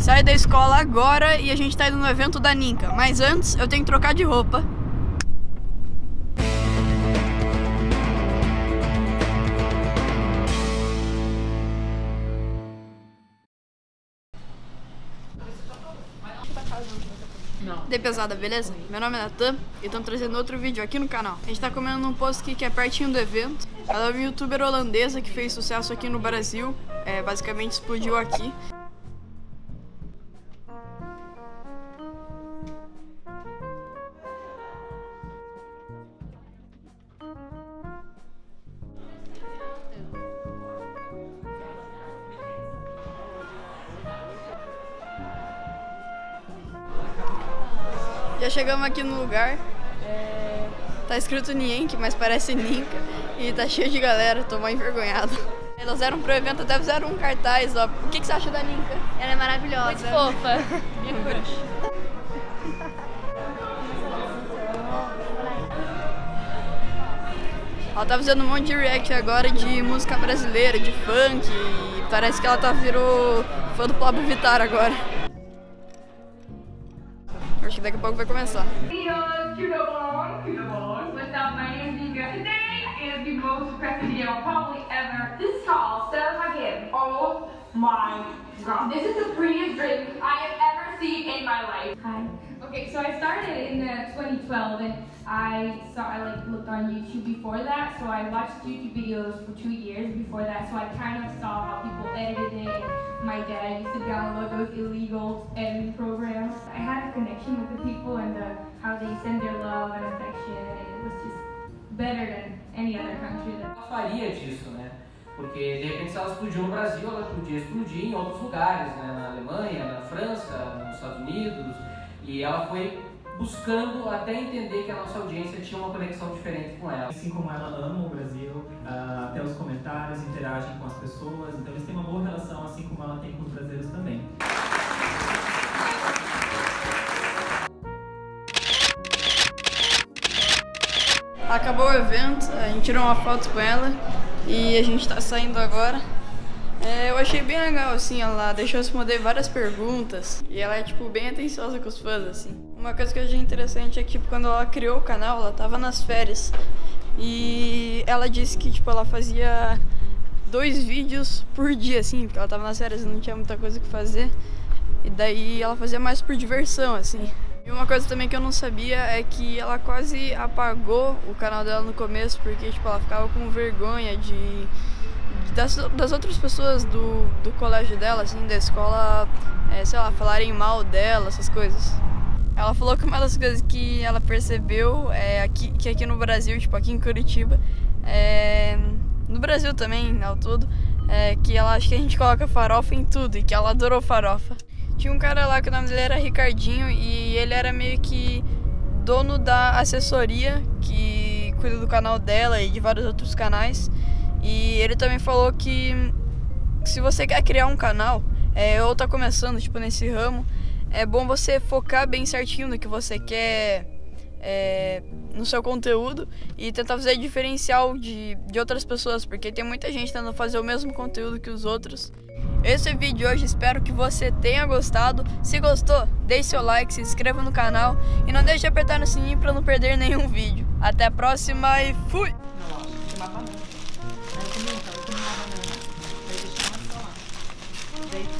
sai da escola agora e a gente tá indo no evento da Nienke. Mas antes, eu tenho que trocar de roupa. De pesada, beleza? Meu nome é Natan e estamos trazendo outro vídeo aqui no canal. A gente tá comendo num posto aqui que é pertinho do evento. Ela é uma youtuber holandesa que fez sucesso aqui no Brasil, basicamente explodiu aqui. Já chegamos aqui no lugar, tá escrito Nienke, mas parece Nienke, e tá cheio de galera, tô mal envergonhada. Elas eram pro evento, até fizeram um cartaz, ó. O que, que você acha da Nienke? Ela é maravilhosa. Muito fofa. Minha crush. Ela tá fazendo um monte de react agora de música brasileira, de funk, e parece que ela virou fã do Pabllo Vittar agora. Acho que daqui a pouco vai começar. Okay, so I started in 2012 and I looked on YouTube before that, so I watched YouTube videos for 2 years before that, so I kind of saw how people edited it. My dad used to download those illegal editing programs. I had a connection with the people and how they send their love and affection, and it was just better than any other country. Ela faria disso, né? Porque de repente se ela explodiu no Brasil, ela podia explodir em outros lugares, né? Na Alemanha, na França, nos Estados Unidos. E ela foi buscando até entender que a nossa audiência tinha uma conexão diferente com ela. Assim como ela ama o Brasil, até os comentários, interagem com as pessoas, então eles têm uma boa relação, assim como ela tem com os brasileiros também. Acabou o evento, a gente tirou uma foto com ela e a gente tá saindo agora. Eu achei bem legal, assim, ela deixou responder várias perguntas e ela é, tipo, bem atenciosa com os fãs, assim. Uma coisa que eu achei interessante é que, tipo, quando ela criou o canal, ela tava nas férias e ela disse que, tipo, ela fazia 2 vídeos por dia, assim, porque ela tava nas férias e não tinha muita coisa que fazer, e daí ela fazia mais por diversão, assim. E uma coisa também que eu não sabia é que ela quase apagou o canal dela no começo porque, tipo, ela ficava com vergonha de... Das outras pessoas do colégio dela, assim, da escola, sei lá, falarem mal dela, essas coisas. Ela falou que uma das coisas que ela percebeu é que aqui no Brasil, tipo, aqui em Curitiba, no Brasil também, ao todo, que ela acha que a gente coloca farofa em tudo e que ela adorou farofa. Tinha um cara lá que o nome dele era Ricardinho e ele era meio que dono da assessoria que cuida do canal dela e de vários outros canais. E ele também falou que se você quer criar um canal, ou tá começando, tipo, nesse ramo, é bom você focar bem certinho no que você quer, no seu conteúdo, e tentar fazer diferencial de outras pessoas, porque tem muita gente tentando fazer o mesmo conteúdo que os outros. Esse é o vídeo de hoje, espero que você tenha gostado. Se gostou, deixe seu like, se inscreva no canal e não deixe de apertar no sininho para não perder nenhum vídeo. Até a próxima e fui! Vou comer uma banana, vai deixar uma salada.